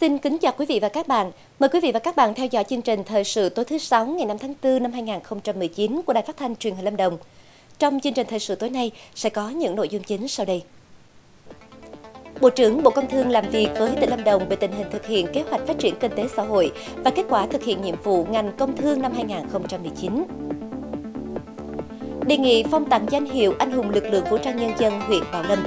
Xin kính chào quý vị và các bạn. Mời quý vị và các bạn theo dõi chương trình Thời sự tối thứ 6 ngày 5 tháng 4 năm 2019 của Đài Phát Thanh Truyền hình Lâm Đồng. Trong chương trình Thời sự tối nay sẽ có những nội dung chính sau đây. Bộ trưởng Bộ Công Thương làm việc với tỉnh Lâm Đồng về tình hình thực hiện kế hoạch phát triển kinh tế xã hội và kết quả thực hiện nhiệm vụ ngành công thương năm 2019. Đề nghị phong tặng danh hiệu Anh hùng lực lượng vũ trang nhân dân huyện Bảo Lâm.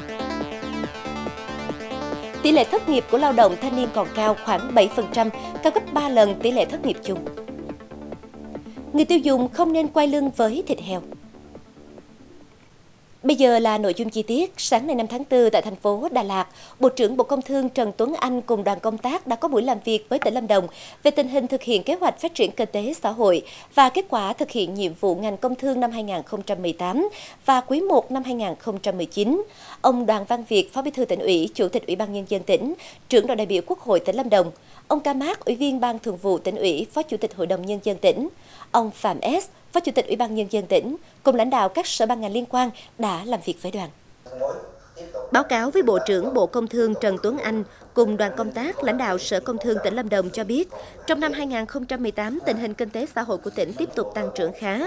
Tỷ lệ thất nghiệp của lao động thanh niên còn cao khoảng 7%, cao gấp 3 lần tỷ lệ thất nghiệp chung. Người tiêu dùng không nên quay lưng với thịt heo. Bây giờ là nội dung chi tiết. Sáng nay 5 tháng 4 tại thành phố Đà Lạt, Bộ trưởng Bộ Công Thương Trần Tuấn Anh cùng đoàn công tác đã có buổi làm việc với tỉnh Lâm Đồng về tình hình thực hiện kế hoạch phát triển kinh tế xã hội và kết quả thực hiện nhiệm vụ ngành công thương năm 2018 và quý 1 năm 2019. Ông Đoàn Văn Việt, Phó Bí thư Tỉnh ủy, Chủ tịch Ủy ban Nhân dân tỉnh, trưởng đoàn đại biểu Quốc hội tỉnh Lâm Đồng, ông Ca Mác, Ủy viên Ban Thường vụ Tỉnh ủy, Phó Chủ tịch Hội đồng Nhân dân tỉnh, ông Phạm S, Phó Chủ tịch Ủy ban Nhân dân tỉnh cùng lãnh đạo các sở ban ngành liên quan đã làm việc với đoàn. Báo cáo với Bộ trưởng Bộ Công Thương Trần Tuấn Anh cùng đoàn công tác, lãnh đạo Sở Công Thương tỉnh Lâm Đồng cho biết, trong năm 2018, tình hình kinh tế xã hội của tỉnh tiếp tục tăng trưởng khá,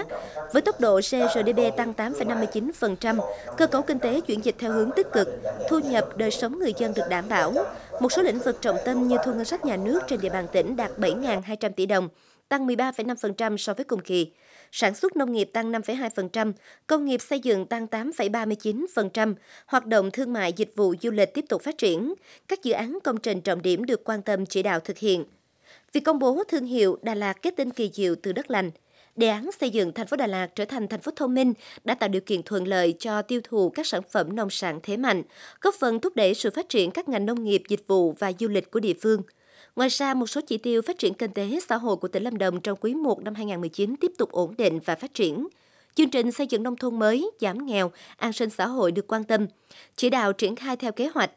với tốc độ GRDP tăng 8,59%, cơ cấu kinh tế chuyển dịch theo hướng tích cực, thu nhập đời sống người dân được đảm bảo. Một số lĩnh vực trọng tâm như thu ngân sách nhà nước trên địa bàn tỉnh đạt 7.200 tỷ đồng, tăng 13,5% so với cùng kỳ. Sản xuất nông nghiệp tăng 5,2%, công nghiệp xây dựng tăng 8,39%, hoạt động thương mại, dịch vụ, du lịch tiếp tục phát triển. Các dự án công trình trọng điểm được quan tâm chỉ đạo thực hiện. Việc công bố thương hiệu Đà Lạt kết tinh kỳ diệu từ đất lành, đề án xây dựng thành phố Đà Lạt trở thành thành phố thông minh đã tạo điều kiện thuận lợi cho tiêu thụ các sản phẩm nông sản thế mạnh, góp phần thúc đẩy sự phát triển các ngành nông nghiệp, dịch vụ và du lịch của địa phương. Ngoài ra, một số chỉ tiêu phát triển kinh tế xã hội của tỉnh Lâm Đồng trong quý 1 năm 2019 tiếp tục ổn định và phát triển. Chương trình xây dựng nông thôn mới, giảm nghèo, an sinh xã hội được quan tâm, chỉ đạo triển khai theo kế hoạch.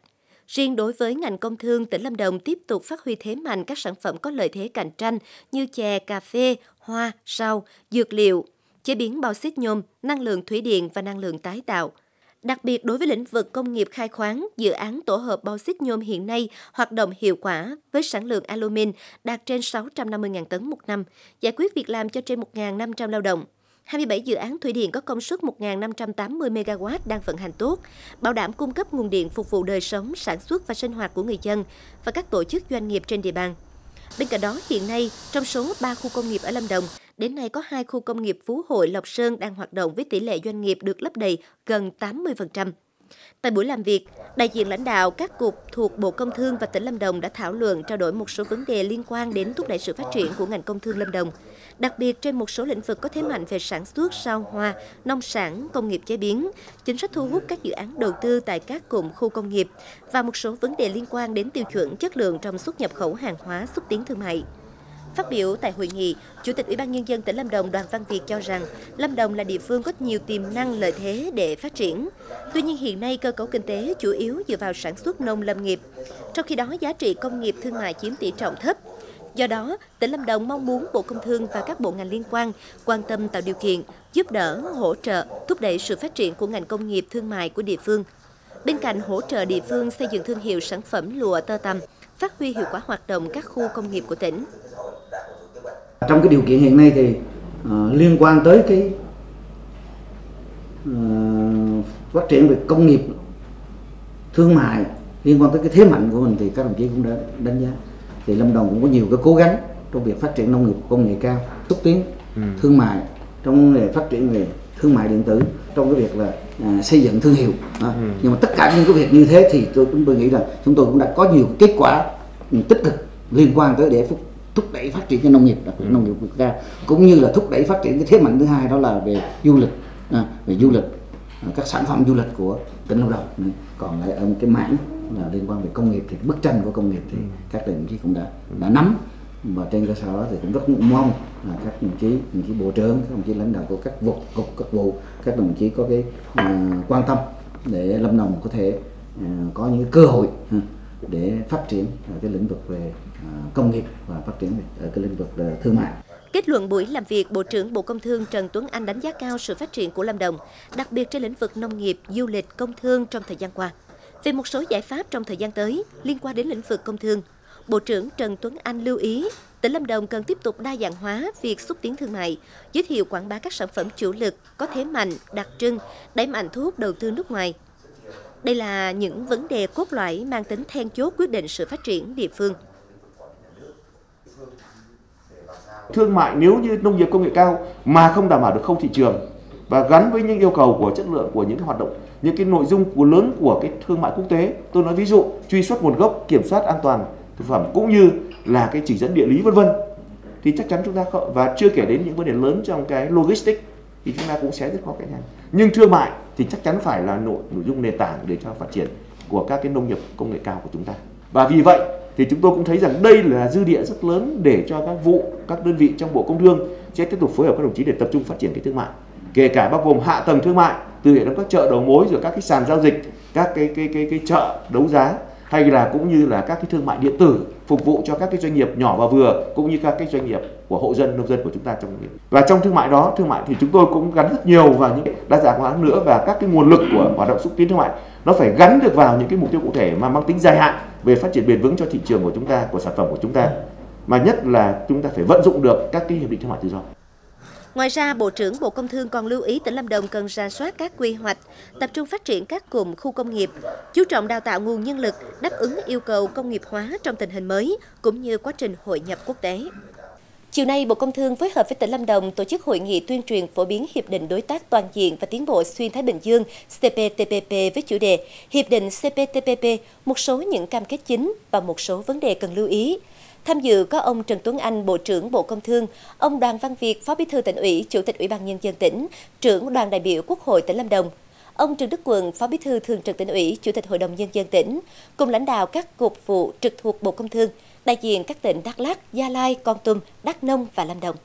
Riêng đối với ngành công thương, tỉnh Lâm Đồng tiếp tục phát huy thế mạnh các sản phẩm có lợi thế cạnh tranh như chè, cà phê, hoa, rau, dược liệu, chế biến bò xít nhôm, năng lượng thủy điện và năng lượng tái tạo. Đặc biệt đối với lĩnh vực công nghiệp khai khoáng, dự án tổ hợp bauxit xít nhôm hiện nay hoạt động hiệu quả với sản lượng alumin đạt trên 650.000 tấn một năm, giải quyết việc làm cho trên 1.500 lao động. 27 dự án thủy điện có công suất 1.580 MW đang vận hành tốt, bảo đảm cung cấp nguồn điện phục vụ đời sống, sản xuất và sinh hoạt của người dân và các tổ chức doanh nghiệp trên địa bàn. Bên cạnh đó, hiện nay, trong số 3 khu công nghiệp ở Lâm Đồng, đến nay có 2 khu công nghiệp Phú Hội, Lộc Sơn đang hoạt động với tỷ lệ doanh nghiệp được lấp đầy gần 80%. Tại buổi làm việc, đại diện lãnh đạo các cục thuộc Bộ Công Thương và tỉnh Lâm Đồng đã thảo luận trao đổi một số vấn đề liên quan đến thúc đẩy sự phát triển của ngành công thương Lâm Đồng, đặc biệt trên một số lĩnh vực có thế mạnh về sản xuất, rau, hoa, nông sản, công nghiệp chế biến, chính sách thu hút các dự án đầu tư tại các cụm khu công nghiệp và một số vấn đề liên quan đến tiêu chuẩn chất lượng trong xuất nhập khẩu hàng hóa, xúc tiến thương mại. Phát biểu tại hội nghị, Chủ tịch Ủy ban Nhân dân tỉnh Lâm Đồng Đoàn Văn Việt cho rằng Lâm Đồng là địa phương có nhiều tiềm năng lợi thế để phát triển. Tuy nhiên hiện nay cơ cấu kinh tế chủ yếu dựa vào sản xuất nông lâm nghiệp, trong khi đó giá trị công nghiệp thương mại chiếm tỷ trọng thấp. Do đó, tỉnh Lâm Đồng mong muốn Bộ Công Thương và các bộ ngành liên quan tâm tạo điều kiện, giúp đỡ, hỗ trợ, thúc đẩy sự phát triển của ngành công nghiệp thương mại của địa phương. Bên cạnh hỗ trợ địa phương xây dựng thương hiệu sản phẩm lụa tơ tằm, phát huy hiệu quả hoạt động các khu công nghiệp của tỉnh. Trong cái điều kiện hiện nay thì liên quan tới cái phát triển về công nghiệp thương mại, liên quan tới cái thế mạnh của mình thì các đồng chí cũng đã đánh giá thì Lâm Đồng cũng có nhiều cái cố gắng trong việc phát triển nông nghiệp công nghệ cao, xúc tiến thương mại, trong việc phát triển về thương mại điện tử, trong cái việc là xây dựng thương hiệu. Nhưng mà tất cả những cái việc như thế thì chúng tôi nghĩ là chúng tôi cũng đã có nhiều kết quả tích cực liên quan tới để thúc đẩy phát triển cái nông nghiệp, đặc biệt nông nghiệp quốc gia, cũng như là thúc đẩy phát triển cái thế mạnh thứ hai đó là về du lịch, các sản phẩm du lịch của tỉnh Lâm Đồng. Còn lại ở một cái mảng là liên quan về công nghiệp thì bức tranh của công nghiệp thì các đồng chí cũng đã nắm, và trên cơ sở đó thì cũng rất mong là các đồng chí bộ trưởng, các đồng chí lãnh đạo của các cục, các bộ, các đồng chí có cái quan tâm để Lâm Đồng có thể có những cơ hội để phát triển cái lĩnh vực về công nghiệp và phát triển ở cái lĩnh vực thương mại. Kết luận buổi làm việc, Bộ trưởng Bộ Công Thương Trần Tuấn Anh đánh giá cao sự phát triển của Lâm Đồng, đặc biệt trên lĩnh vực nông nghiệp, du lịch, công thương trong thời gian qua. Về một số giải pháp trong thời gian tới liên quan đến lĩnh vực công thương, Bộ trưởng Trần Tuấn Anh lưu ý, tỉnh Lâm Đồng cần tiếp tục đa dạng hóa việc xúc tiến thương mại, giới thiệu quảng bá các sản phẩm chủ lực có thế mạnh, đặc trưng, đẩy mạnh thu hút đầu tư nước ngoài. Đây là những vấn đề cốt lõi mang tính then chốt quyết định sự phát triển địa phương. Thương mại nếu như nông nghiệp công nghệ cao mà không đảm bảo được khâu thị trường và gắn với những yêu cầu của chất lượng của những hoạt động, những cái nội dung của lớn của cái thương mại quốc tế, tôi nói ví dụ truy xuất nguồn gốc, kiểm soát an toàn thực phẩm cũng như là cái chỉ dẫn địa lý vân vân, thì chắc chắn chúng ta không, và chưa kể đến những vấn đề lớn trong cái logistics thì chúng ta cũng sẽ rất khó cạnh tranh. Nhưng thương mại thì chắc chắn phải là nội dung nền tảng để cho phát triển của các cái nông nghiệp công nghệ cao của chúng ta. Và vì vậy thì chúng tôi cũng thấy rằng đây là dư địa rất lớn để cho các đơn vị trong Bộ Công Thương sẽ tiếp tục phối hợp các đồng chí để tập trung phát triển cái thương mại, kể cả bao gồm hạ tầng thương mại, từ hệ thống các chợ đầu mối, rồi các cái sàn giao dịch, các cái chợ đấu giá, hay là cũng như là các cái thương mại điện tử phục vụ cho các cái doanh nghiệp nhỏ và vừa cũng như các cái doanh nghiệp của hộ dân nông dân của chúng ta trong việc. Và trong thương mại đó, thương mại thì chúng tôi cũng gắn rất nhiều vào những đa dạng hóa nữa, và các cái nguồn lực của hoạt động xúc tiến thương mại nó phải gắn được vào những cái mục tiêu cụ thể mà mang tính dài hạn về phát triển bền vững cho thị trường của chúng ta, của sản phẩm của chúng ta, mà nhất là chúng ta phải vận dụng được các cái hiệp định thương mại tự do. Ngoài ra, Bộ trưởng Bộ Công Thương còn lưu ý tỉnh Lâm Đồng cần rà soát các quy hoạch, tập trung phát triển các cụm khu công nghiệp, chú trọng đào tạo nguồn nhân lực đáp ứng yêu cầu công nghiệp hóa trong tình hình mới cũng như quá trình hội nhập quốc tế. Chiều nay, Bộ Công Thương phối hợp với tỉnh Lâm Đồng tổ chức hội nghị tuyên truyền phổ biến Hiệp định Đối tác Toàn diện và Tiến bộ Xuyên Thái Bình Dương CPTPP với chủ đề Hiệp định CPTPP, một số những cam kết chính và một số vấn đề cần lưu ý. Tham dự có ông Trần Tuấn Anh, Bộ trưởng Bộ Công Thương, ông Đoàn Văn Việt, Phó Bí thư Tỉnh ủy, Chủ tịch Ủy ban Nhân dân tỉnh, trưởng Đoàn đại biểu Quốc hội tỉnh Lâm Đồng, ông Trần Đức Quận, Phó Bí thư Thường trực Tỉnh ủy, Chủ tịch Hội đồng Nhân dân tỉnh, cùng lãnh đạo các cục vụ trực thuộc Bộ Công Thương, đại diện các tỉnh Đắk Lắk, Gia Lai, Kon Tum, Đắk Nông và Lâm Đồng.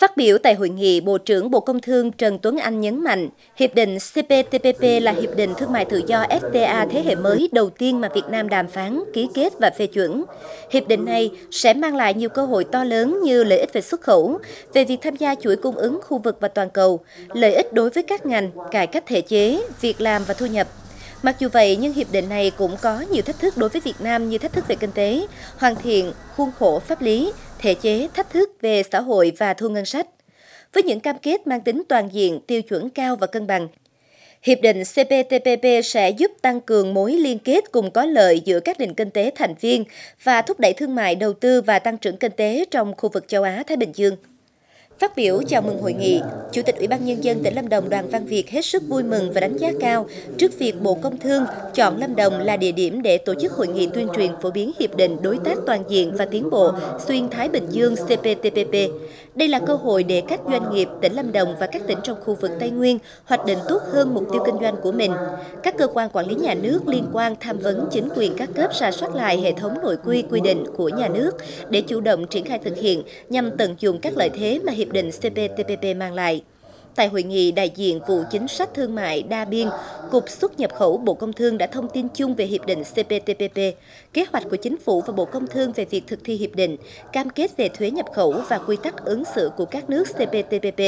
Phát biểu tại hội nghị, Bộ trưởng Bộ Công Thương Trần Tuấn Anh nhấn mạnh, Hiệp định CPTPP là Hiệp định Thương mại Tự do FTA thế hệ mới đầu tiên mà Việt Nam đàm phán, ký kết và phê chuẩn. Hiệp định này sẽ mang lại nhiều cơ hội to lớn như lợi ích về xuất khẩu, về việc tham gia chuỗi cung ứng khu vực và toàn cầu, lợi ích đối với các ngành, cải cách thể chế, việc làm và thu nhập. Mặc dù vậy, nhưng hiệp định này cũng có nhiều thách thức đối với Việt Nam như thách thức về kinh tế, hoàn thiện khuôn khổ pháp lý, thể chế, thách thức về xã hội và thu ngân sách. Với những cam kết mang tính toàn diện, tiêu chuẩn cao và cân bằng, Hiệp định CPTPP sẽ giúp tăng cường mối liên kết cùng có lợi giữa các nền kinh tế thành viên và thúc đẩy thương mại, đầu tư và tăng trưởng kinh tế trong khu vực châu Á-Thái Bình Dương. Phát biểu chào mừng hội nghị, Chủ tịch Ủy ban Nhân dân tỉnh Lâm Đồng Đoàn Văn Việt hết sức vui mừng và đánh giá cao trước việc Bộ Công Thương chọn Lâm Đồng là địa điểm để tổ chức hội nghị tuyên truyền phổ biến Hiệp định Đối tác Toàn diện và Tiến bộ Xuyên Thái Bình Dương CPTPP. Đây là cơ hội để các doanh nghiệp tỉnh Lâm Đồng và các tỉnh trong khu vực Tây Nguyên hoạch định tốt hơn mục tiêu kinh doanh của mình. Các cơ quan quản lý nhà nước liên quan tham vấn chính quyền các cấp rà soát lại hệ thống nội quy quy định của nhà nước để chủ động triển khai thực hiện nhằm tận dụng các lợi thế mà Hiệp định CPTPP mang lại. Tại hội nghị, đại diện Vụ Chính sách Thương mại Đa biên, Cục Xuất nhập khẩu Bộ Công Thương đã thông tin chung về Hiệp định CPTPP, kế hoạch của Chính phủ và Bộ Công Thương về việc thực thi Hiệp định, cam kết về thuế nhập khẩu và quy tắc ứng xử của các nước CPTPP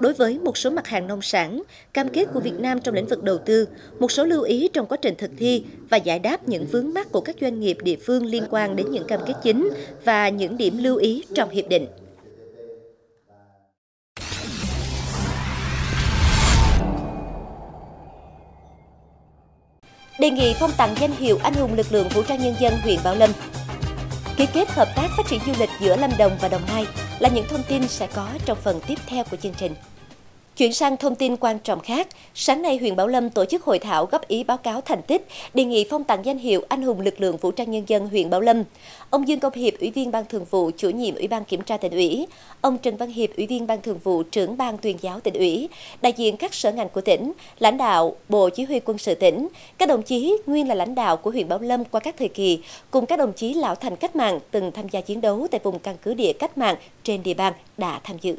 đối với một số mặt hàng nông sản, cam kết của Việt Nam trong lĩnh vực đầu tư, một số lưu ý trong quá trình thực thi và giải đáp những vướng mắc của các doanh nghiệp địa phương liên quan đến những cam kết chính và những điểm lưu ý trong Hiệp định. Đề nghị phong tặng danh hiệu Anh hùng lực lượng vũ trang nhân dân huyện Bảo Lâm. Ký kết hợp tác phát triển du lịch giữa Lâm Đồng và Đồng Nai là những thông tin sẽ có trong phần tiếp theo của chương trình. Chuyển sang thông tin quan trọng khác, sáng nay huyện Bảo Lâm tổ chức hội thảo góp ý báo cáo thành tích, đề nghị phong tặng danh hiệu Anh hùng lực lượng vũ trang nhân dân huyện Bảo Lâm. Ông Dương Công Hiệp, Ủy viên Ban Thường vụ, Chủ nhiệm Ủy ban Kiểm tra Tỉnh ủy, ông Trần Văn Hiệp, Ủy viên Ban Thường vụ, Trưởng Ban Tuyên giáo Tỉnh ủy, đại diện các sở ngành của tỉnh, lãnh đạo Bộ Chỉ huy Quân sự tỉnh, các đồng chí nguyên là lãnh đạo của huyện Bảo Lâm qua các thời kỳ, cùng các đồng chí lão thành cách mạng từng tham gia chiến đấu tại vùng căn cứ địa cách mạng trên địa bàn đã tham dự.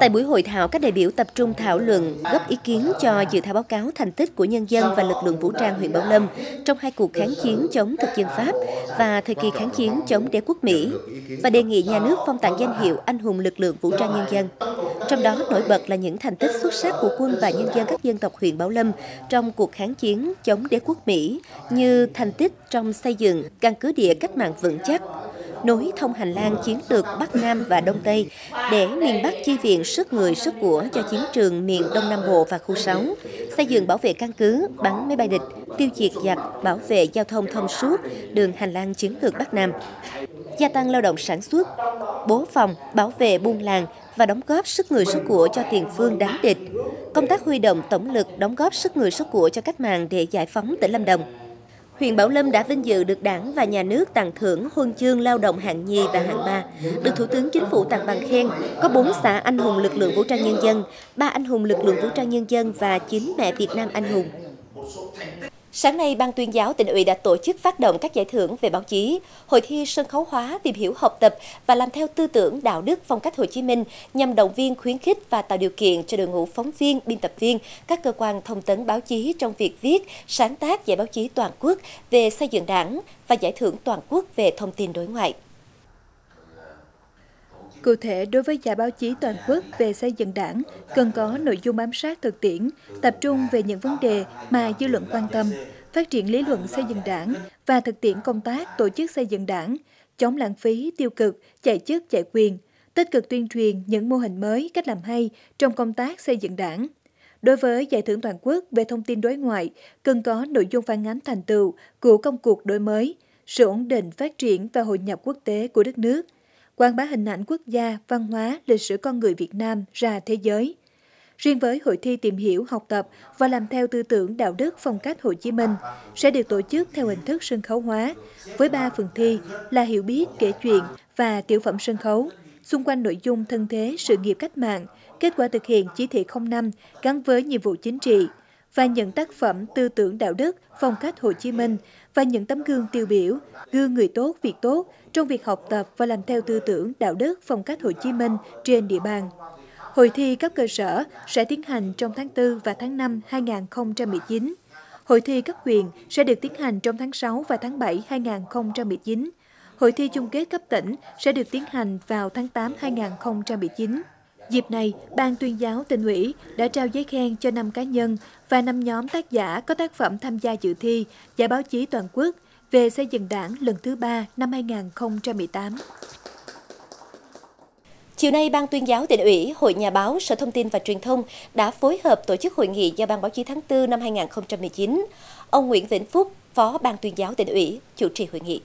Tại buổi hội thảo, các đại biểu tập trung thảo luận, góp ý kiến cho dự thảo báo cáo thành tích của nhân dân và lực lượng vũ trang huyện Bảo Lâm trong hai cuộc kháng chiến chống thực dân Pháp và thời kỳ kháng chiến chống đế quốc Mỹ và đề nghị nhà nước phong tặng danh hiệu Anh hùng lực lượng vũ trang nhân dân. Trong đó nổi bật là những thành tích xuất sắc của quân và nhân dân các dân tộc huyện Bảo Lâm trong cuộc kháng chiến chống đế quốc Mỹ như thành tích trong xây dựng căn cứ địa cách mạng vững chắc, nối thông hành lang chiến lược Bắc Nam và Đông Tây để miền Bắc chi viện sức người sức của cho chiến trường miền Đông Nam Bộ và khu 6, xây dựng bảo vệ căn cứ, bắn máy bay địch, tiêu diệt giặc, bảo vệ giao thông thông suốt, đường hành lang chiến lược Bắc Nam, gia tăng lao động sản xuất, bố phòng, bảo vệ buôn làng và đóng góp sức người sức của cho tiền phương đánh địch, công tác huy động tổng lực đóng góp sức người sức của cho cách mạng để giải phóng tỉnh Lâm Đồng. Huyện Bảo Lâm đã vinh dự được Đảng và Nhà nước tặng thưởng huân chương lao động hạng nhì và hạng ba, được Thủ tướng Chính phủ tặng bằng khen, có 4 xã anh hùng lực lượng vũ trang nhân dân, 3 anh hùng lực lượng vũ trang nhân dân và 9 mẹ Việt Nam anh hùng. Sáng nay, Ban tuyên giáo tỉnh ủy đã tổ chức phát động các giải thưởng về báo chí, hội thi sân khấu hóa tìm hiểu học tập và làm theo tư tưởng đạo đức phong cách Hồ Chí Minh nhằm động viên khuyến khích và tạo điều kiện cho đội ngũ phóng viên, biên tập viên, các cơ quan thông tấn báo chí trong việc viết, sáng tác giải báo chí toàn quốc về xây dựng Đảng và giải thưởng toàn quốc về thông tin đối ngoại. Cụ thể, đối với giải báo chí toàn quốc về xây dựng Đảng, cần có nội dung bám sát thực tiễn, tập trung về những vấn đề mà dư luận quan tâm, phát triển lý luận xây dựng Đảng và thực tiễn công tác tổ chức xây dựng Đảng, chống lãng phí, tiêu cực, chạy chức, chạy quyền, tích cực tuyên truyền những mô hình mới, cách làm hay trong công tác xây dựng Đảng. Đối với giải thưởng toàn quốc về thông tin đối ngoại, cần có nội dung phản ánh thành tựu của công cuộc đổi mới, sự ổn định, phát triển và hội nhập quốc tế của đất nước, quảng bá hình ảnh quốc gia, văn hóa, lịch sử con người Việt Nam ra thế giới. Riêng với hội thi tìm hiểu, học tập và làm theo tư tưởng đạo đức phong cách Hồ Chí Minh sẽ được tổ chức theo hình thức sân khấu hóa, với 3 phần thi là hiểu biết, kể chuyện và tiểu phẩm sân khấu, xung quanh nội dung thân thế, sự nghiệp cách mạng, kết quả thực hiện chỉ thị 05 gắn với nhiệm vụ chính trị, và những tác phẩm tư tưởng đạo đức, phong cách Hồ Chí Minh và những tấm gương tiêu biểu, gương người tốt, việc tốt trong việc học tập và làm theo tư tưởng đạo đức, phong cách Hồ Chí Minh trên địa bàn. Hội thi cấp cơ sở sẽ tiến hành trong tháng 4 và tháng 5 2019. Hội thi cấp huyện sẽ được tiến hành trong tháng 6 và tháng 7 2019. Hội thi chung kết cấp tỉnh sẽ được tiến hành vào tháng 8 2019. Dịp này, Ban tuyên giáo tỉnh ủy đã trao giấy khen cho 5 cá nhân và 5 nhóm tác giả có tác phẩm tham gia dự thi giải báo chí toàn quốc về xây dựng Đảng lần thứ 3 năm 2018. Chiều nay, Ban tuyên giáo tỉnh ủy, Hội Nhà báo, Sở Thông tin và Truyền thông đã phối hợp tổ chức hội nghị giao ban báo chí tháng 4 năm 2019. Ông Nguyễn Vĩnh Phúc, Phó Ban tuyên giáo tỉnh ủy, chủ trì hội nghị.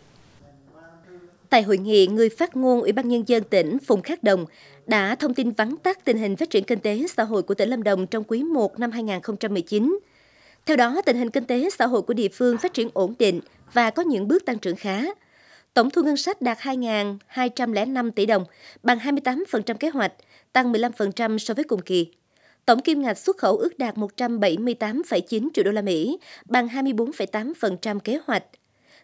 Tại hội nghị, người phát ngôn Ủy ban Nhân dân tỉnh Phùng Khắc Đồng đã thông tin vắn tắt tình hình phát triển kinh tế xã hội của tỉnh Lâm Đồng trong quý 1 năm 2019. Theo đó, tình hình kinh tế xã hội của địa phương phát triển ổn định và có những bước tăng trưởng khá. Tổng thu ngân sách đạt 2.205 tỷ đồng, bằng 28% kế hoạch, tăng 15% so với cùng kỳ. Tổng kim ngạch xuất khẩu ước đạt 178,9 triệu đô la Mỹ, bằng 24,8% kế hoạch.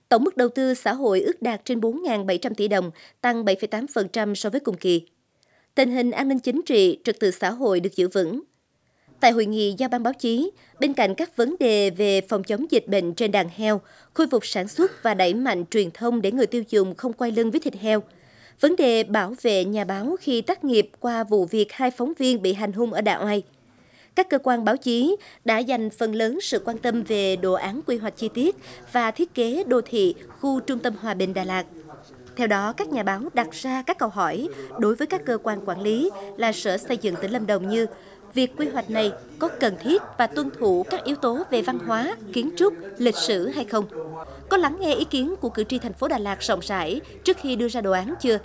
Tổng mức đầu tư xã hội ước đạt trên 4.700 tỷ đồng, tăng 7,8% so với cùng kỳ. Tình hình an ninh chính trị, trật tự xã hội được giữ vững. Tại hội nghị giao ban báo chí, bên cạnh các vấn đề về phòng chống dịch bệnh trên đàn heo, khôi phục sản xuất và đẩy mạnh truyền thông để người tiêu dùng không quay lưng với thịt heo, vấn đề bảo vệ nhà báo khi tác nghiệp qua vụ việc 2 phóng viên bị hành hung ở Đà Oai, các cơ quan báo chí đã dành phần lớn sự quan tâm về đồ án quy hoạch chi tiết và thiết kế đô thị khu trung tâm Hòa Bình Đà Lạt. Theo đó, các nhà báo đặt ra các câu hỏi đối với các cơ quan quản lý là Sở Xây dựng tỉnh Lâm Đồng như việc quy hoạch này có cần thiết và tuân thủ các yếu tố về văn hóa, kiến trúc, lịch sử hay không? Có lắng nghe ý kiến của cử tri thành phố Đà Lạt rộng rãi trước khi đưa ra đồ án chưa?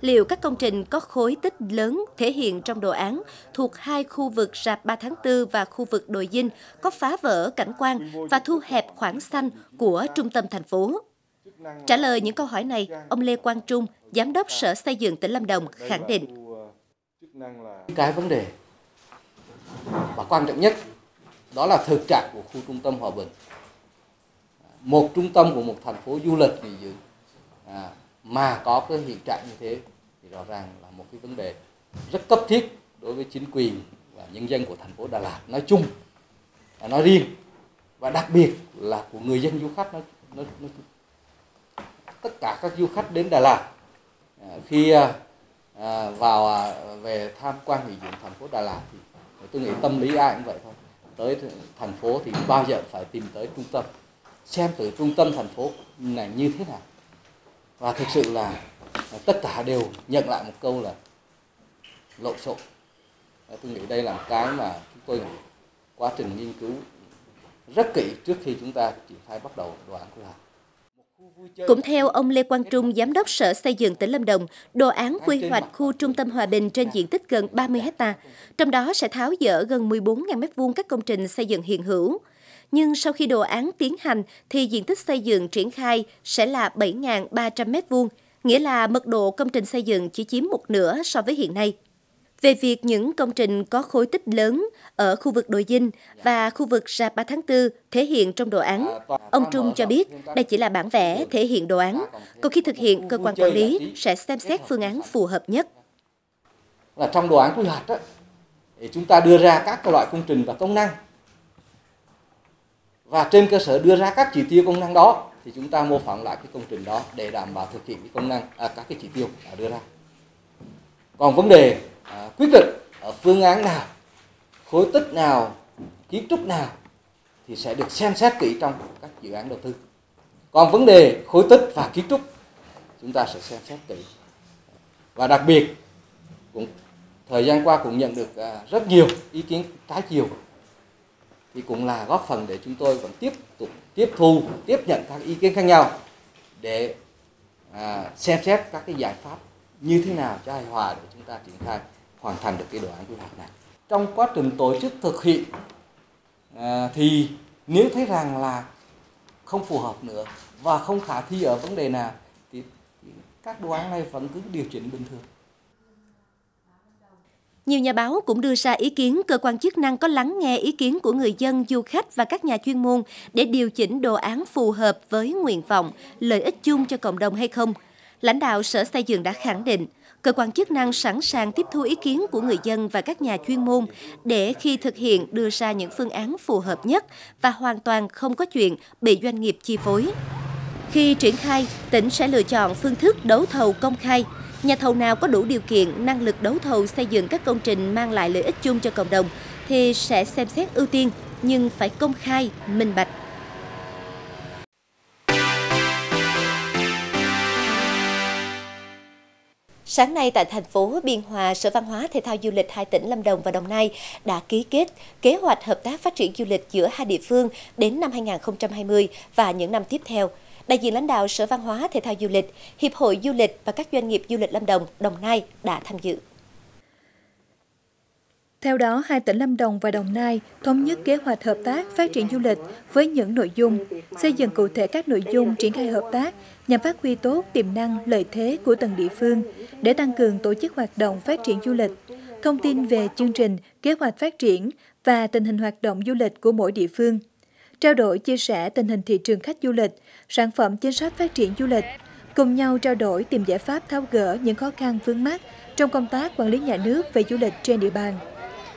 Liệu các công trình có khối tích lớn thể hiện trong đồ án thuộc 2 khu vực rạp 3 tháng 4 và khu vực Đồi Dinh có phá vỡ cảnh quan và thu hẹp khoảng xanh của trung tâm thành phố? Trả lời những câu hỏi này, ông Lê Quang Trung, Giám đốc Sở Xây dựng tỉnh Lâm Đồng khẳng định. Cái vấn đề và quan trọng nhất đó là thực trạng của khu trung tâm Hòa Bình. Một trung tâm của một thành phố du lịch nghỉ dưỡng mà có cái hiện trạng như thế thì rõ ràng là một cái vấn đề rất cấp thiết đối với chính quyền và nhân dân của thành phố Đà Lạt nói chung, nói riêng, và đặc biệt là của người dân du khách nói chung. Tất cả các du khách đến Đà Lạt khi vào về tham quan nghỉ dưỡng thành phố Đà Lạt thì tôi nghĩ tâm lý ai cũng vậy thôi. Tới thành phố thì bao giờ phải tìm tới trung tâm, xem từ trung tâm thành phố này như thế nào. Và thực sự là tất cả đều nhận lại một câu là lộn xộn. Tôi nghĩ đây là một cái mà chúng tôi quá trình nghiên cứu rất kỹ trước khi chúng ta triển khai bắt đầu đồ án quy hoạch. Cũng theo ông Lê Quang Trung, Giám đốc Sở Xây dựng tỉnh Lâm Đồng, đồ án quy hoạch khu trung tâm hòa bình trên diện tích gần 30 ha, trong đó sẽ tháo dỡ gần 14.000 m2 các công trình xây dựng hiện hữu. Nhưng sau khi đồ án tiến hành thì diện tích xây dựng triển khai sẽ là 7.300 m2, nghĩa là mật độ công trình xây dựng chỉ chiếm một nửa so với hiện nay. Về việc những công trình có khối tích lớn ở khu vực Đồi Dinh và khu vực rạp 3 tháng 4 thể hiện trong đồ án, ông Trung cho biết đây chỉ là bản vẽ thể hiện đồ án, còn khi thực hiện, cơ quan quản lý sẽ xem xét phương án phù hợp nhất. Là trong đồ án quy hoạch, thì chúng ta đưa ra các loại công trình và công năng. Và trên cơ sở đưa ra các chỉ tiêu công năng đó, thì chúng ta mô phỏng lại cái công trình đó để đảm bảo thực hiện cái công năng, các cái chỉ tiêu đã đưa ra. Còn vấn đề quyết định ở phương án nào, khối tích nào, kiến trúc nào thì sẽ được xem xét kỹ trong các dự án đầu tư. Còn vấn đề khối tích và kiến trúc chúng ta sẽ xem xét kỹ. Và đặc biệt cũng thời gian qua cũng nhận được rất nhiều ý kiến trái chiều, thì cũng là góp phần để chúng tôi vẫn tiếp tục tiếp nhận các ý kiến khác nhau để xem xét các cái giải pháp như thế nào cho hài hòa để chúng ta triển khai hoàn thành được cái đồ án quy hoạch này. Trong quá trình tổ chức thực hiện thì nếu thấy rằng là không phù hợp nữa và không khả thi ở vấn đề nào thì các đồ án này vẫn cứ điều chỉnh bình thường. Nhiều nhà báo cũng đưa ra ý kiến cơ quan chức năng có lắng nghe ý kiến của người dân, du khách và các nhà chuyên môn để điều chỉnh đồ án phù hợp với nguyện vọng, lợi ích chung cho cộng đồng hay không. Lãnh đạo Sở Xây dựng đã khẳng định, cơ quan chức năng sẵn sàng tiếp thu ý kiến của người dân và các nhà chuyên môn để khi thực hiện đưa ra những phương án phù hợp nhất và hoàn toàn không có chuyện bị doanh nghiệp chi phối. Khi triển khai, tỉnh sẽ lựa chọn phương thức đấu thầu công khai. Nhà thầu nào có đủ điều kiện, năng lực đấu thầu xây dựng các công trình mang lại lợi ích chung cho cộng đồng thì sẽ xem xét ưu tiên, nhưng phải công khai, minh bạch. Sáng nay tại thành phố Biên Hòa, Sở Văn hóa Thể thao Du lịch hai tỉnh Lâm Đồng và Đồng Nai đã ký kết kế hoạch hợp tác phát triển du lịch giữa hai địa phương đến năm 2020 và những năm tiếp theo. Đại diện lãnh đạo Sở Văn hóa Thể thao Du lịch, Hiệp hội Du lịch và các doanh nghiệp du lịch Lâm Đồng, Đồng Nai đã tham dự. Theo đó, hai tỉnh Lâm Đồng và Đồng Nai thống nhất kế hoạch hợp tác phát triển du lịch với những nội dung xây dựng cụ thể các nội dung triển khai hợp tác nhằm phát huy tốt tiềm năng, lợi thế của từng địa phương để tăng cường tổ chức hoạt động phát triển du lịch, thông tin về chương trình, kế hoạch phát triển và tình hình hoạt động du lịch của mỗi địa phương, trao đổi chia sẻ tình hình thị trường khách du lịch, sản phẩm chính sách phát triển du lịch, cùng nhau trao đổi tìm giải pháp tháo gỡ những khó khăn vướng mắc trong công tác quản lý nhà nước về du lịch trên địa bàn,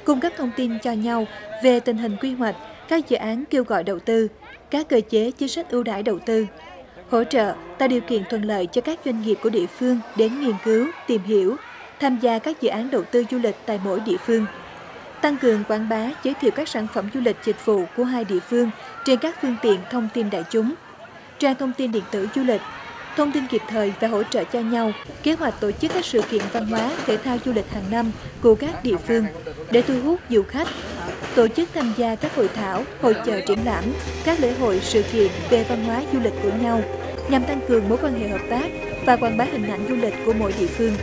cung cấp thông tin cho nhau về tình hình quy hoạch, các dự án kêu gọi đầu tư, các cơ chế chính sách ưu đãi đầu tư, hỗ trợ tạo điều kiện thuận lợi cho các doanh nghiệp của địa phương đến nghiên cứu, tìm hiểu, tham gia các dự án đầu tư du lịch tại mỗi địa phương, tăng cường quảng bá, giới thiệu các sản phẩm du lịch dịch vụ của hai địa phương trên các phương tiện thông tin đại chúng, trang thông tin điện tử du lịch, thông tin kịp thời và hỗ trợ cho nhau kế hoạch tổ chức các sự kiện văn hóa, thể thao du lịch hàng năm của các địa phương để thu hút du khách, tổ chức tham gia các hội thảo, hội chợ triển lãm, các lễ hội sự kiện về văn hóa du lịch của nhau nhằm tăng cường mối quan hệ hợp tác và quảng bá hình ảnh du lịch của mỗi địa phương.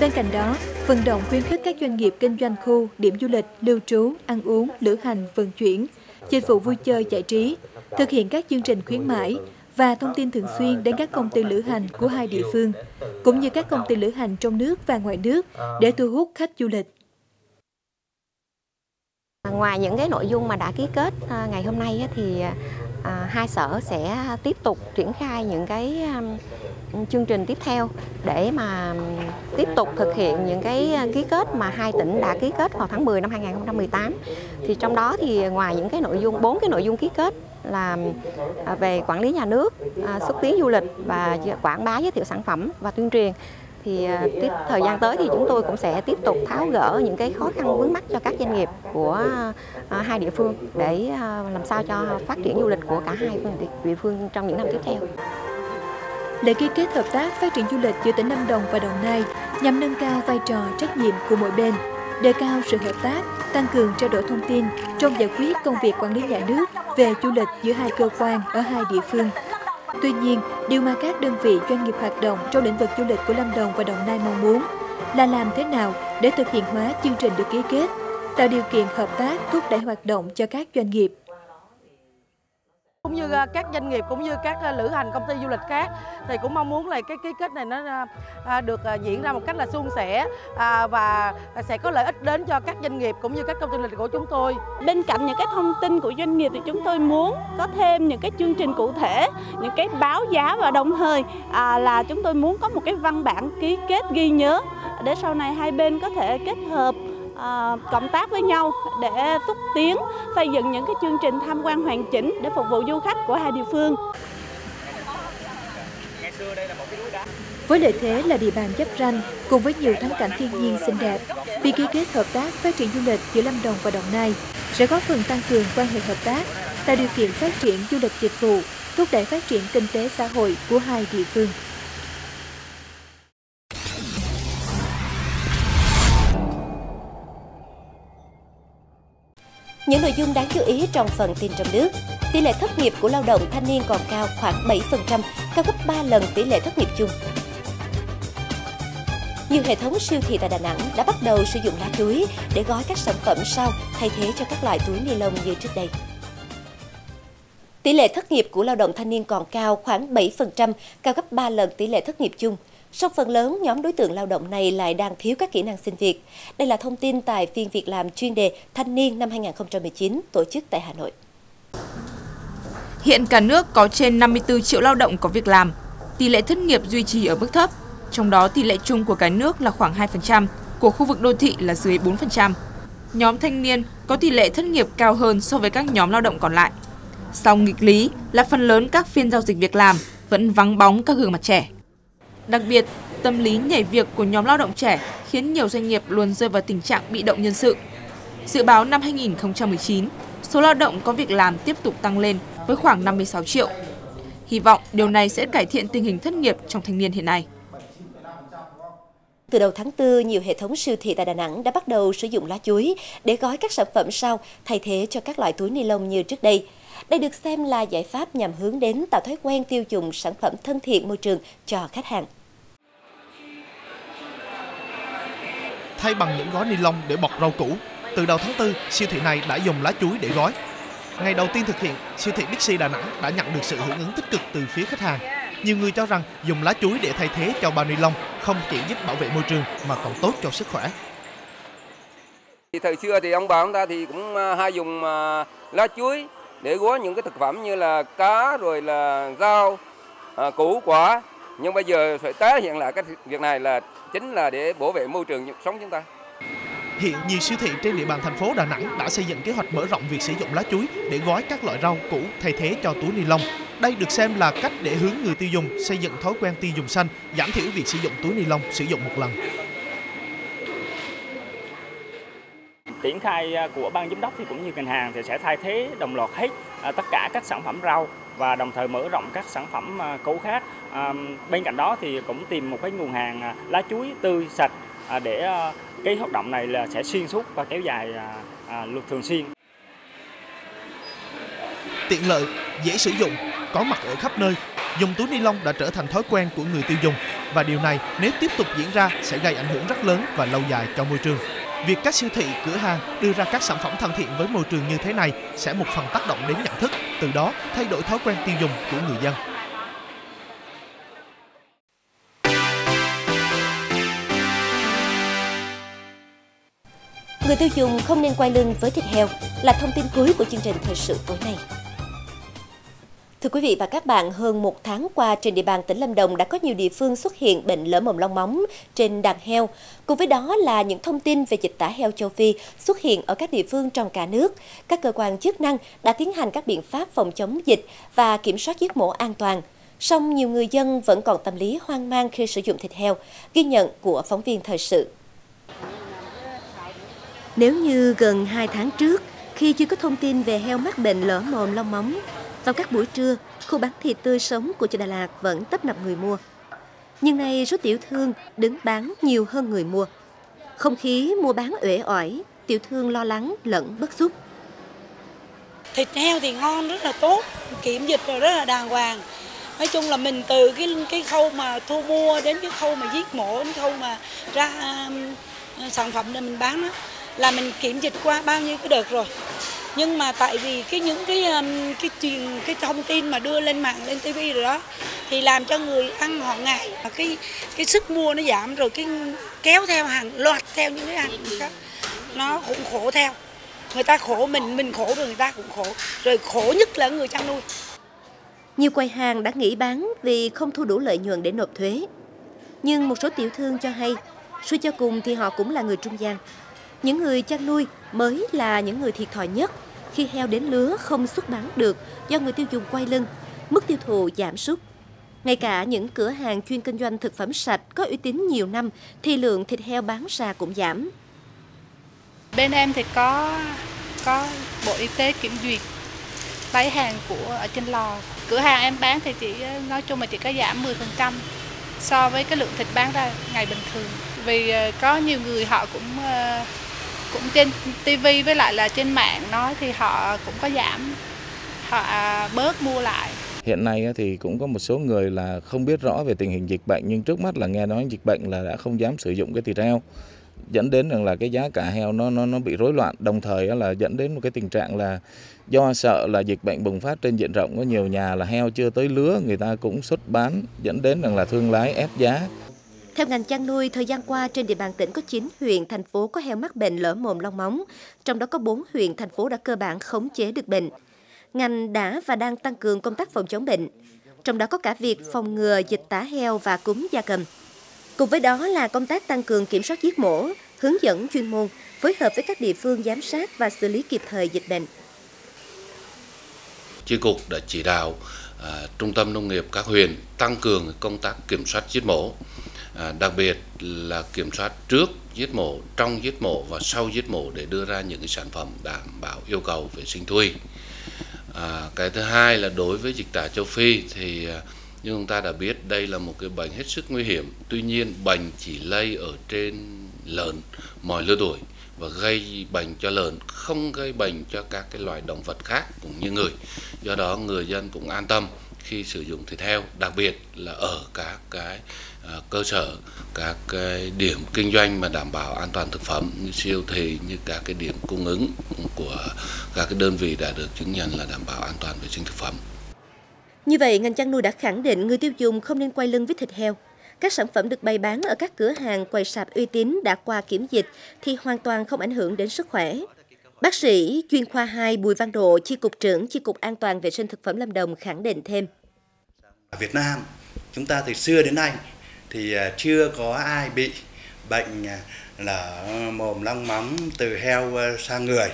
Bên cạnh đó, vận động khuyến khích các doanh nghiệp kinh doanh khu, điểm du lịch, lưu trú, ăn uống, lữ hành, vận chuyển, dịch vụ vui chơi, giải trí, thực hiện các chương trình khuyến mãi và thông tin thường xuyên đến các công ty lữ hành của hai địa phương, cũng như các công ty lữ hành trong nước và ngoài nước để thu hút khách du lịch. Ngoài những cái nội dung mà đã ký kết ngày hôm nay thì hai sở sẽ tiếp tục triển khai những cái chương trình tiếp theo để mà tiếp tục thực hiện những cái ký kết mà hai tỉnh đã ký kết vào tháng 10 năm 2018. Thì trong đó thì ngoài những cái nội dung, 4 cái nội dung ký kết là về quản lý nhà nước, xúc tiến du lịch và quảng bá giới thiệu sản phẩm và tuyên truyền, thì tiếp thời gian tới thì chúng tôi cũng sẽ tiếp tục tháo gỡ những cái khó khăn vướng mắc cho các doanh nghiệp của hai địa phương để làm sao cho phát triển du lịch của cả hai địa phương trong những năm tiếp theo. Lễ ký kết hợp tác phát triển du lịch giữa tỉnh Lâm Đồng và Đồng Nai nhằm nâng cao vai trò trách nhiệm của mỗi bên, đề cao sự hợp tác, tăng cường trao đổi thông tin trong giải quyết công việc quản lý nhà nước về du lịch giữa hai cơ quan ở hai địa phương. Tuy nhiên, điều mà các đơn vị doanh nghiệp hoạt động trong lĩnh vực du lịch của Lâm Đồng và Đồng Nai mong muốn là làm thế nào để thực hiện hóa chương trình được ký kết, tạo điều kiện hợp tác thúc đẩy hoạt động cho các doanh nghiệp. Cũng như các doanh nghiệp, cũng như các lữ hành, công ty du lịch khác thì cũng mong muốn là cái ký kết này nó được diễn ra một cách là suôn sẻ và sẽ có lợi ích đến cho các doanh nghiệp cũng như các công ty du lịch của chúng tôi. Bên cạnh những cái thông tin của doanh nghiệp thì chúng tôi muốn có thêm những cái chương trình cụ thể, những cái báo giá, và đồng thời là chúng tôi muốn có một cái văn bản ký kết ghi nhớ để sau này hai bên có thể kết hợp cộng tác với nhau để xúc tiến xây dựng những cái chương trình tham quan hoàn chỉnh để phục vụ du khách của hai địa phương. Với lợi thế là địa bàn giáp ranh cùng với nhiều thắng cảnh thiên nhiên xinh đẹp, việc ký kết hợp tác phát triển du lịch giữa Lâm Đồng và Đồng Nai sẽ góp phần tăng cường quan hệ hợp tác, tạo điều kiện phát triển du lịch dịch vụ, thúc đẩy phát triển kinh tế xã hội của hai địa phương. Những nội dung đáng chú ý trong phần tin trong nước: tỷ lệ thất nghiệp của lao động thanh niên còn cao khoảng 7%, cao gấp 3 lần tỷ lệ thất nghiệp chung. Nhiều hệ thống siêu thị tại Đà Nẵng đã bắt đầu sử dụng lá túi để gói các sản phẩm sau, thay thế cho các loại túi ni lông như trước đây. Tỷ lệ thất nghiệp của lao động thanh niên còn cao khoảng 7%, cao gấp 3 lần tỷ lệ thất nghiệp chung. Song phần lớn nhóm đối tượng lao động này lại đang thiếu các kỹ năng xin việc. Đây là thông tin tại phiên việc làm chuyên đề Thanh niên năm 2019 tổ chức tại Hà Nội. Hiện cả nước có trên 54 triệu lao động có việc làm. Tỷ lệ thất nghiệp duy trì ở mức thấp, trong đó tỷ lệ chung của cả nước là khoảng 2%, của khu vực đô thị là dưới 4%. Nhóm thanh niên có tỷ lệ thất nghiệp cao hơn so với các nhóm lao động còn lại. Song nghịch lý là phần lớn các phiên giao dịch việc làm vẫn vắng bóng các gương mặt trẻ. Đặc biệt, tâm lý nhảy việc của nhóm lao động trẻ khiến nhiều doanh nghiệp luôn rơi vào tình trạng bị động nhân sự. Dự báo năm 2019, số lao động có việc làm tiếp tục tăng lên với khoảng 56 triệu. Hy vọng điều này sẽ cải thiện tình hình thất nghiệp trong thanh niên hiện nay. Từ đầu tháng 4, nhiều hệ thống siêu thị tại Đà Nẵng đã bắt đầu sử dụng lá chuối để gói các sản phẩm sau, thay thế cho các loại túi ni lông như trước đây. Đây được xem là giải pháp nhằm hướng đến tạo thói quen tiêu dùng sản phẩm thân thiện môi trường cho khách hàng. Thay bằng những gói ni lông để bọc rau củ, từ đầu tháng 4, siêu thị này đã dùng lá chuối để gói. Ngày đầu tiên thực hiện, siêu thị Bixi Đà Nẵng đã nhận được sự hưởng ứng tích cực từ phía khách hàng. Nhiều người cho rằng dùng lá chuối để thay thế cho bao ni lông không chỉ giúp bảo vệ môi trường mà còn tốt cho sức khỏe. Thì thời xưa thì ông bà chúng ta thì cũng hay dùng lá chuối để gói những cái thực phẩm như là cá rồi là rau, củ quả. Nhưng bây giờ phải tái hiện lại cái việc này là chính là để bảo vệ môi trường sống chúng ta. Hiện nhiều siêu thị trên địa bàn thành phố Đà Nẵng đã xây dựng kế hoạch mở rộng việc sử dụng lá chuối để gói các loại rau củ thay thế cho túi ni lông. Đây được xem là cách để hướng người tiêu dùng xây dựng thói quen tiêu dùng xanh, giảm thiểu việc sử dụng túi ni lông sử dụng một lần. Triển khai của ban giám đốc thì cũng như ngành hàng thì sẽ thay thế đồng loạt hết tất cả các sản phẩm rau và đồng thời mở rộng các sản phẩm cũ khác. Bên cạnh đó thì cũng tìm một cái nguồn hàng lá chuối tươi sạch để cái hoạt động này là sẽ xuyên suốt và kéo dài luôn thường xuyên. Tiện lợi, dễ sử dụng, có mặt ở khắp nơi, dùng túi ni lông đã trở thành thói quen của người tiêu dùng và điều này nếu tiếp tục diễn ra sẽ gây ảnh hưởng rất lớn và lâu dài cho môi trường. Việc các siêu thị, cửa hàng đưa ra các sản phẩm thân thiện với môi trường như thế này sẽ một phần tác động đến nhận thức, từ đó thay đổi thói quen tiêu dùng của người dân. Người tiêu dùng không nên quay lưng với thịt heo là thông tin cuối của chương trình thời sự tối nay. Thưa quý vị và các bạn, hơn một tháng qua trên địa bàn tỉnh Lâm Đồng đã có nhiều địa phương xuất hiện bệnh lở mồm long móng trên đàn heo. Cùng với đó là những thông tin về dịch tả heo châu Phi xuất hiện ở các địa phương trong cả nước. Các cơ quan chức năng đã tiến hành các biện pháp phòng chống dịch và kiểm soát giết mổ an toàn. Song nhiều người dân vẫn còn tâm lý hoang mang khi sử dụng thịt heo, ghi nhận của phóng viên thời sự. Nếu như gần 2 tháng trước, khi chưa có thông tin về heo mắc bệnh lở mồm long móng, vào các buổi trưa, khu bán thịt tươi sống của chợ Đà Lạt vẫn tấp nập người mua. Nhưng nay số tiểu thương đứng bán nhiều hơn người mua. Không khí mua bán uể oải, tiểu thương lo lắng lẫn bức xúc. Thịt heo thì ngon, rất là tốt, kiểm dịch rồi rất là đàng hoàng. Nói chung là mình từ cái khâu mà thu mua đến cái khâu mà giết mổ, đến khâu mà ra sản phẩm để mình bán đó, là mình kiểm dịch qua bao nhiêu cái đợt rồi. Nhưng mà tại vì những cái thông tin mà đưa lên mạng, lên TV rồi đó, thì làm cho người ăn họ ngại, cái sức mua nó giảm rồi, cái kéo theo hàng loạt theo những cái hàng khác, nó cũng khổ theo. Người ta khổ mình khổ rồi người ta cũng khổ, rồi khổ nhất là người chăn nuôi. Nhiều quầy hàng đã nghỉ bán vì không thu đủ lợi nhuận để nộp thuế. Nhưng một số tiểu thương cho hay, suy cho cùng thì họ cũng là người trung gian. Những người chăn nuôi mới là những người thiệt thòi nhất khi heo đến lứa không xuất bán được do người tiêu dùng quay lưng, mức tiêu thụ giảm sút. Ngay cả những cửa hàng chuyên kinh doanh thực phẩm sạch có uy tín nhiều năm thì lượng thịt heo bán ra cũng giảm. Bên em thì có Bộ Y tế kiểm duyệt lấy hàng của ở trên lò. Cửa hàng em bán thì chỉ nói chung là chỉ có giảm 10% so với cái lượng thịt bán ra ngày bình thường. Vì có nhiều người họ cũng trên TV với lại là trên mạng nói thì họ cũng có giảm, họ bớt mua lại. Hiện nay thì cũng có một số người là không biết rõ về tình hình dịch bệnh, nhưng trước mắt là nghe nói dịch bệnh là đã không dám sử dụng cái thịt heo, dẫn đến rằng là cái giá cả heo nó bị rối loạn, đồng thời là dẫn đến một cái tình trạng là do sợ là dịch bệnh bùng phát trên diện rộng, có nhiều nhà là heo chưa tới lứa người ta cũng xuất bán, dẫn đến rằng là thương lái ép giá. Theo ngành chăn nuôi, thời gian qua trên địa bàn tỉnh có 9 huyện, thành phố có heo mắc bệnh lở mồm long móng, trong đó có 4 huyện, thành phố đã cơ bản khống chế được bệnh. Ngành đã và đang tăng cường công tác phòng chống bệnh, trong đó có cả việc phòng ngừa dịch tả heo và cúm gia cầm. Cùng với đó là công tác tăng cường kiểm soát giết mổ, hướng dẫn chuyên môn, phối hợp với các địa phương giám sát và xử lý kịp thời dịch bệnh. Chi cục đã chỉ đạo Trung tâm Nông nghiệp các huyện tăng cường công tác kiểm soát giết mổ, đặc biệt là kiểm soát trước giết mổ, trong giết mổ và sau giết mổ để đưa ra những cái sản phẩm đảm bảo yêu cầu vệ sinh thú y. Cái thứ hai là đối với dịch tả châu Phi thì như chúng ta đã biết, đây là một cái bệnh hết sức nguy hiểm. Tuy nhiên, bệnh chỉ lây ở trên lợn mọi lứa tuổi và gây bệnh cho lợn, không gây bệnh cho các cái loài động vật khác cũng như người. Do đó, người dân cũng an tâm khi sử dụng thịt heo, đặc biệt là ở các cái cơ sở, các cái điểm kinh doanh mà đảm bảo an toàn thực phẩm như siêu thị, như các cái điểm cung ứng của các cái đơn vị đã được chứng nhận là đảm bảo an toàn vệ sinh thực phẩm. Như vậy, ngành chăn nuôi đã khẳng định người tiêu dùng không nên quay lưng với thịt heo. Các sản phẩm được bày bán ở các cửa hàng, quầy sạp uy tín đã qua kiểm dịch thì hoàn toàn không ảnh hưởng đến sức khỏe. Bác sĩ chuyên khoa 2 Bùi Văn Độ, chi cục trưởng chi cục an toàn vệ sinh thực phẩm Lâm Đồng khẳng định thêm. Ở Việt Nam, chúng ta từ xưa đến nay thì chưa có ai bị bệnh lở mồm long móng từ heo sang người.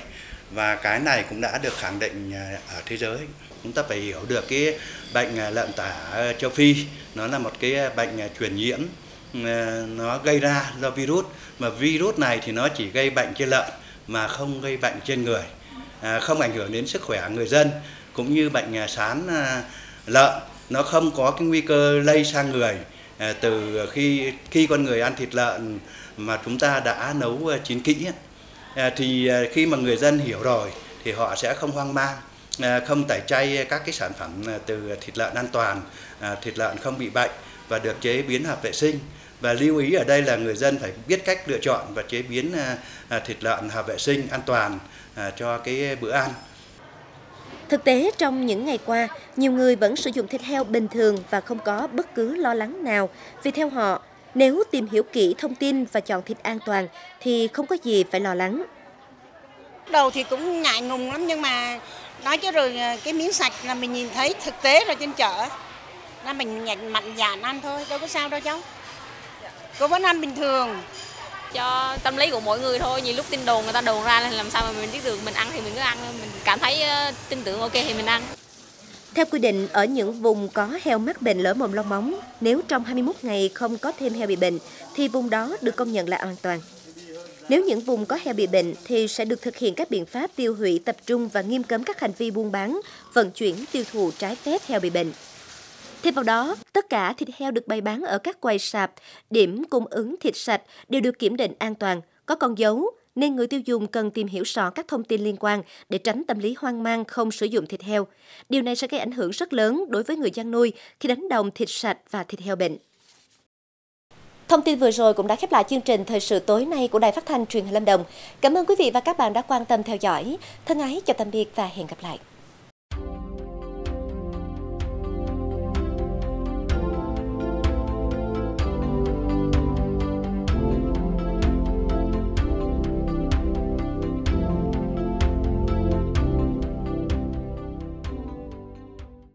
Và cái này cũng đã được khẳng định ở thế giới. Chúng ta phải hiểu được cái bệnh lợn tả châu Phi, nó là một cái bệnh truyền nhiễm, nó gây ra do virus. Mà virus này thì nó chỉ gây bệnh trên lợn mà không gây bệnh trên người, không ảnh hưởng đến sức khỏe người dân, cũng như bệnh sán lợn. Nó không có cái nguy cơ lây sang người từ khi con người ăn thịt lợn mà chúng ta đã nấu chín kỹ. Thì khi mà người dân hiểu rồi thì họ sẽ không hoang mang, không tẩy chay các cái sản phẩm từ thịt lợn an toàn, thịt lợn không bị bệnh và được chế biến hợp vệ sinh. Và lưu ý ở đây là người dân phải biết cách lựa chọn và chế biến thịt lợn hợp vệ sinh an toàn cho cái bữa ăn. Thực tế trong những ngày qua, nhiều người vẫn sử dụng thịt heo bình thường và không có bất cứ lo lắng nào, vì theo họ, nếu tìm hiểu kỹ thông tin và chọn thịt an toàn thì không có gì phải lo lắng. Đầu thì cũng ngại ngùng lắm, nhưng mà Nói chứ rồi cái miếng sạch là mình nhìn thấy thực tế là trên chợ. Là mình nhặt mạnh dạn ăn thôi, đâu có sao đâu cháu. Cô vẫn ăn bình thường. Cho tâm lý của mỗi người thôi, nhiều lúc tin đồn người ta đồn ra là làm sao mà mình biết được, mình ăn thì mình cứ ăn, mình cảm thấy tin tưởng ok thì mình ăn. Theo quy định, ở những vùng có heo mắc bệnh lở mồm long móng, nếu trong 21 ngày không có thêm heo bị bệnh thì vùng đó được công nhận là an toàn. Nếu những vùng có heo bị bệnh thì sẽ được thực hiện các biện pháp tiêu hủy tập trung và nghiêm cấm các hành vi buôn bán, vận chuyển, tiêu thụ trái phép heo bị bệnh. Thêm vào đó, tất cả thịt heo được bày bán ở các quầy sạp, điểm cung ứng thịt sạch đều được kiểm định an toàn, có con dấu, nên người tiêu dùng cần tìm hiểu rõ các thông tin liên quan để tránh tâm lý hoang mang không sử dụng thịt heo. Điều này sẽ gây ảnh hưởng rất lớn đối với người chăn nuôi khi đánh đồng thịt sạch và thịt heo bệnh. Thông tin vừa rồi cũng đã khép lại chương trình Thời sự tối nay của Đài Phát thanh Truyền hình Lâm Đồng. Cảm ơn quý vị và các bạn đã quan tâm theo dõi. Thân ái, chào tạm biệt và hẹn gặp lại.